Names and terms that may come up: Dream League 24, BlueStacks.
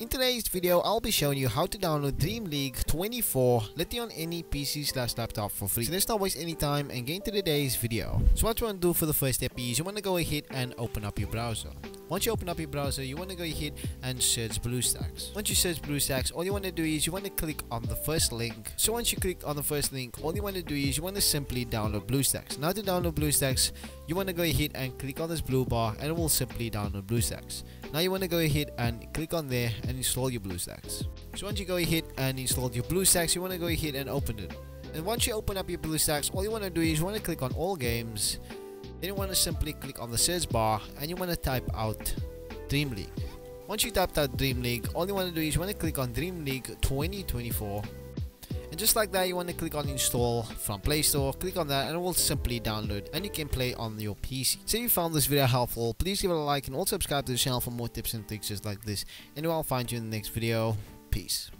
In today's video, I'll be showing you how to download Dream League 24 literally on any PC/laptop for free. So let's not waste any time and get into today's video. So what you want to do for the first step is you want to go ahead and open up your browser. Once you open up your browser, you want to go ahead and search BlueStacks. Once you search BlueStacks, all you want to do is you want to click on the first link. So once you click on the first link, all you want to do is you want to simply download BlueStacks. Now to download BlueStacks, you want to go ahead and click on this blue bar and it will simply download BlueStacks. Now you want to go ahead and click on there and install your BlueStacks. So once you go ahead and install your BlueStacks, you want to go ahead and open it. And once you open up your BlueStacks, all you want to do is you want to click on all games. Then you want to simply click on the search bar and you want to type out Dream League. Once you typed out Dream League, all you want to do is you want to click on Dream League 2024. And just like that, you want to click on install from Play Store. Click on that and it will simply download and you can play on your PC. So if you found this video helpful, please give it a like and also subscribe to the channel for more tips and tricks just like this. And I'll find you in the next video. Peace.